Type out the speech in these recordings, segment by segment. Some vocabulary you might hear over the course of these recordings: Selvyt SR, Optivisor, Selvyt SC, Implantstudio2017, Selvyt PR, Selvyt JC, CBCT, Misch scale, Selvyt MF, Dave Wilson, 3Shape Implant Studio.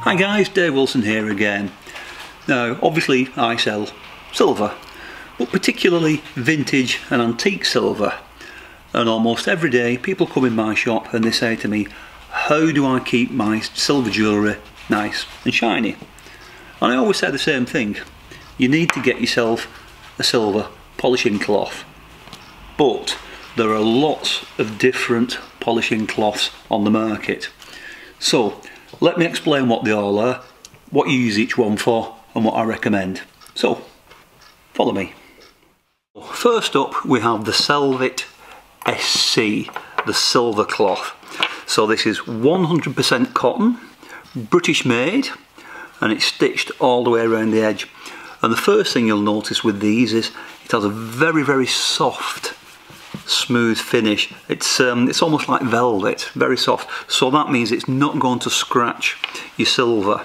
Hi guys, Dave Wilson here again. Now obviously I sell silver, but particularly vintage and antique silver, and almost every day people come in my shop and they say to me, how do I keep my silver jewellery nice and shiny? And I always say the same thing, you need to get yourself a silver polishing cloth. But there are lots of different polishing cloths on the market. So let me explain what they all are, what you use each one for, and what I recommend. So follow me. First up we have the Selvyt SC, the silver cloth. So this is 100% cotton, British made, and it's stitched all the way around the edge. And the first thing you'll notice with these is it has a very, very soft, smooth finish. It's almost like velvet, very soft. So that means it's not going to scratch your silver.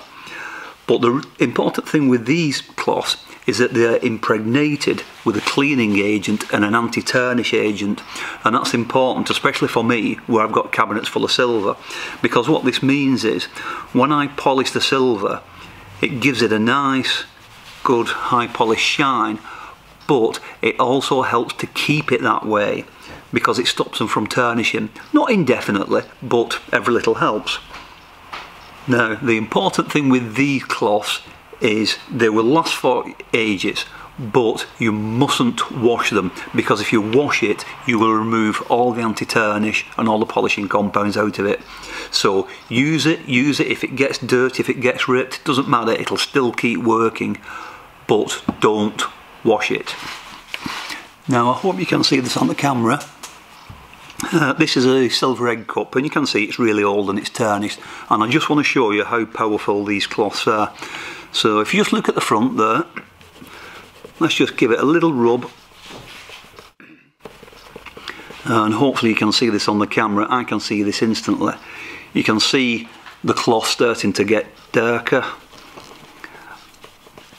But the important thing with these cloths is that they're impregnated with a cleaning agent and an anti-tarnish agent, and that's important, especially for me where I've got cabinets full of silver, because what this means is when I polish the silver it gives it a nice good high polish shine, but it also helps to keep it that way because it stops them from tarnishing, not indefinitely, but every little helps. Now the important thing with these cloths is they will last for ages, but you mustn't wash them, because if you wash it you will remove all the anti-tarnish and all the polishing compounds out of it. So use it, if it gets dirty, if it gets ripped, it doesn't matter, it'll still keep working, but don't wash it. Now I hope you can see this on the camera. This is a silver egg cup, and you can see it's really old and it's tarnished, and I just want to show you how powerful these cloths are. So if you just look at the front there, let's just give it a little rub, and hopefully you can see this on the camera. I can see this instantly. You can see the cloth starting to get darker,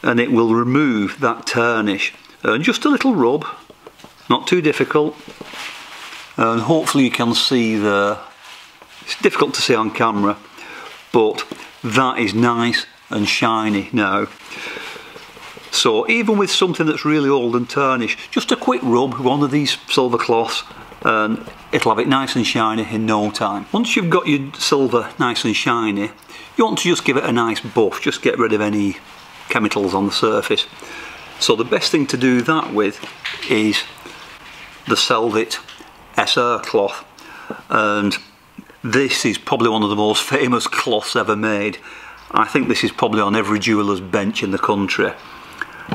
and it will remove that tarnish, and just a little rub, not too difficult. And hopefully you can see there, it's difficult to see on camera, but that is nice and shiny now. So even with something that's really old and tarnished, just a quick rub with one of these silver cloths and it'll have it nice and shiny in no time. Once you've got your silver nice and shiny, you want to just give it a nice buff, just get rid of any chemicals on the surface. So the best thing to do that with is the Selvyt SR cloth, and this is probably one of the most famous cloths ever made. I think this is probably on every jeweller's bench in the country.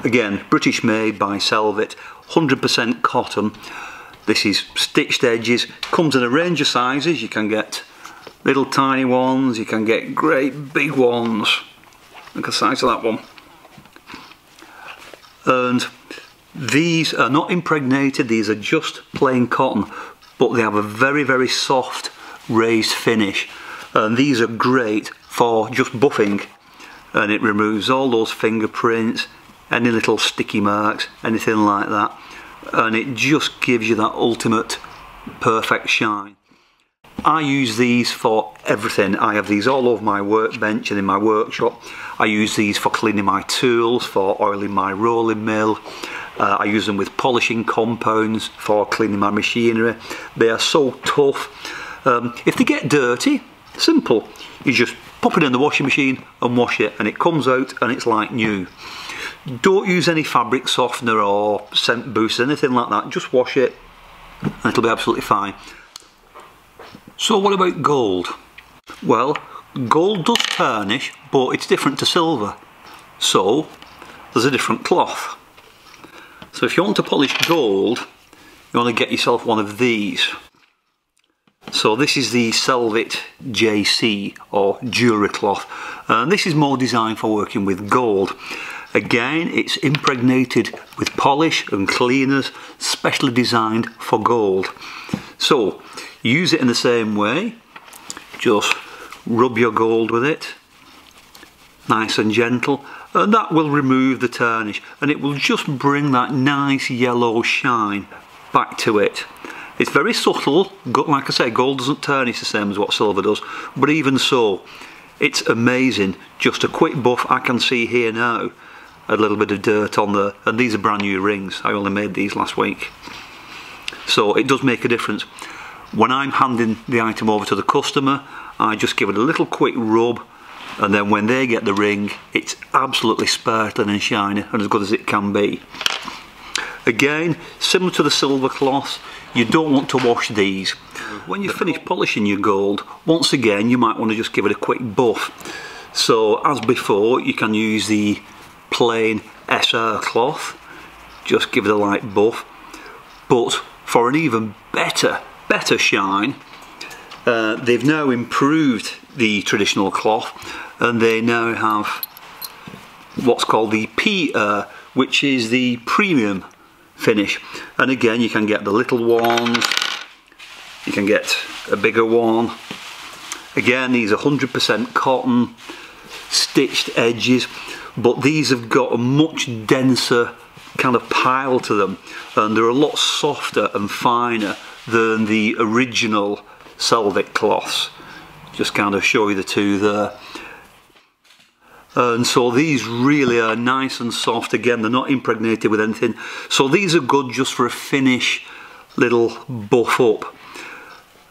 Again, British made by Selvyt, 100% cotton. This is stitched edges, comes in a range of sizes. You can get little tiny ones, you can get great big ones. Look at the size of that one. And these are not impregnated, these are just plain cotton, but they have a very, very soft raised finish, and these are great for just buffing, and it removes all those fingerprints, any little sticky marks, anything like that, and it just gives you that ultimate perfect shine. I use these for everything. I have these all over my workbench and in my workshop. I use these for cleaning my tools, for oiling my rolling mill. I use them with polishing compounds for cleaning my machinery. They are so tough. If they get dirty, simple, you just pop it in the washing machine and wash it and it comes out and it's like new. Don't use any fabric softener or scent booster, anything like that. Just wash it and it'll be absolutely fine. So what about gold? Well, gold does tarnish, but it's different to silver. So there's a different cloth. So if you want to polish gold, you want to get yourself one of these. So this is the Selvyt JC or jewellery cloth, and this is more designed for working with gold. Again, it's impregnated with polish and cleaners specially designed for gold. So use it in the same way, just rub your gold with it, nice and gentle, and that will remove the tarnish and it will just bring that nice yellow shine back to it. It's very subtle. Like I say, gold doesn't tarnish the same as what silver does, but even so, it's amazing. Just a quick buff. I can see here now a little bit of dirt on there, and these are brand new rings. I only made these last week, so it does make a difference. When I'm handing the item over to the customer, I just give it a little quick rub, and then when they get the ring, it's absolutely sparkling and shiny and as good as it can be. Again, similar to the silver cloth, you don't want to wash these. When you finish polishing your gold, once again you might want to just give it a quick buff. So as before, you can use the plain SR cloth, just give it a light buff, but for an even better shine, they've now improved the traditional cloth, and they now have what's called the PR, which is the premium finish. And again, you can get the little ones, you can get a bigger one. Again, these are 100% cotton, stitched edges, but these have got a much denser kind of pile to them, and they're a lot softer and finer than the original Selvyt cloths. Just kind of show you the two there. And so these really are nice and soft. Again, they're not impregnated with anything, so these are good just for a finish little buff up.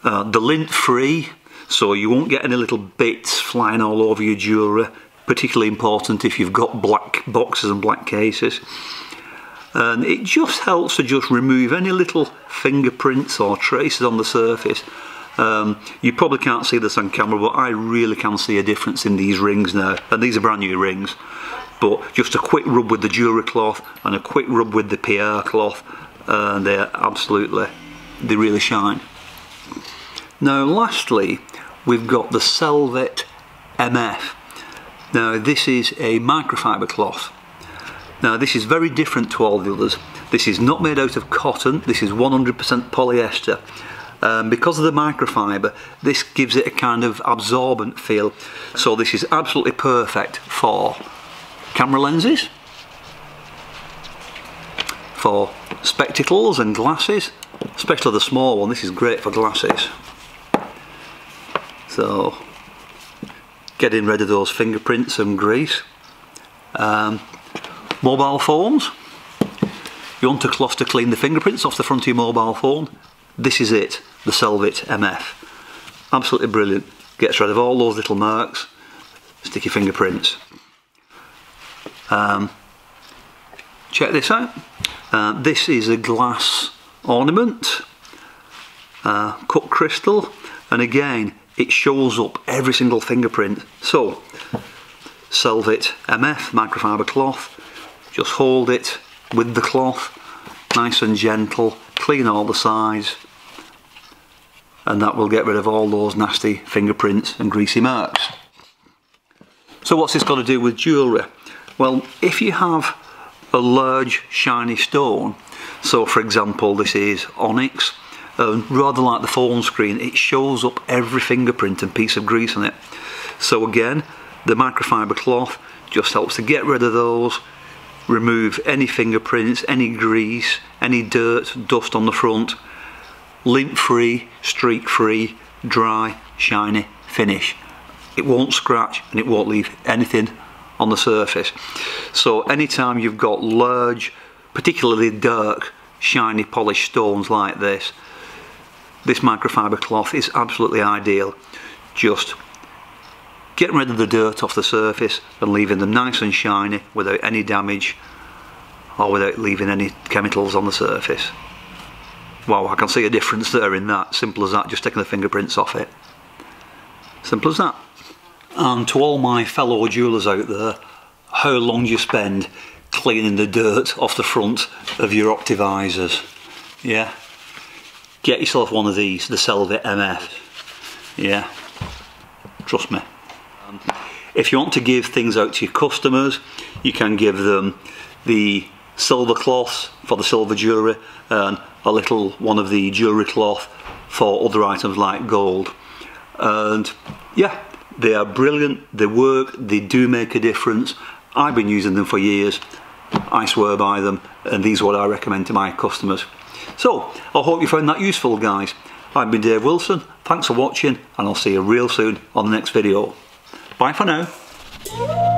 They're lint free, so you won't get any little bits flying all over your jewellery, particularly important if you've got black boxes and black cases. And it just helps to just remove any little fingerprints or traces on the surface. You probably can't see this on camera, but I really can see a difference in these rings now, and these are brand new rings. But just a quick rub with the jewellery cloth and a quick rub with the PR cloth, and they really shine. Now lastly, we've got the Selvyt MF. Now this is a microfiber cloth. Now this is very different to all the others. This is not made out of cotton, this is 100% polyester. Because of the microfiber, this gives it a kind of absorbent feel. So this is absolutely perfect for camera lenses, for spectacles and glasses, especially the small one. This is great for glasses. So getting rid of those fingerprints and grease. Mobile phones, you want a cloth to clean the fingerprints off the front of your mobile phone. This is it, the Selvyt MF. Absolutely brilliant. Gets rid of all those little marks, sticky fingerprints. Check this out. This is a glass ornament, cut crystal, and again it shows up every single fingerprint. So Selvyt MF microfiber cloth. Just hold it with the cloth, nice and gentle, clean all the sides, and that will get rid of all those nasty fingerprints and greasy marks. So what's this got to do with jewellery? Well, if you have a large shiny stone, so for example this is onyx, rather like the phone screen, it shows up every fingerprint and piece of grease on it. So again, the microfiber cloth just helps to get rid of those, remove any fingerprints, any grease, any dirt, dust on the front. Lint free, streak free, dry, shiny finish. It won't scratch and it won't leave anything on the surface. So anytime you've got large, particularly dark, shiny polished stones like this, this microfiber cloth is absolutely ideal. Just getting rid of the dirt off the surface and leaving them nice and shiny without any damage or without leaving any chemicals on the surface. Wow, I can see a difference there in that. Simple as that, just taking the fingerprints off it. Simple as that. And to all my fellow jewellers out there, how long do you spend cleaning the dirt off the front of your optivisors? Yeah? Get yourself one of these, the Selvyt MF. Yeah? Trust me. If you want to give things out to your customers, you can give them the silver cloths for the silver jewellery and a little one of the jewellery cloth for other items like gold. And yeah, they are brilliant, they work, they do make a difference. I've been using them for years, I swear by them, and these are what I recommend to my customers. So, I hope you found that useful, guys. I've been Dave Wilson, thanks for watching, and I'll see you real soon on the next video. Bye for now.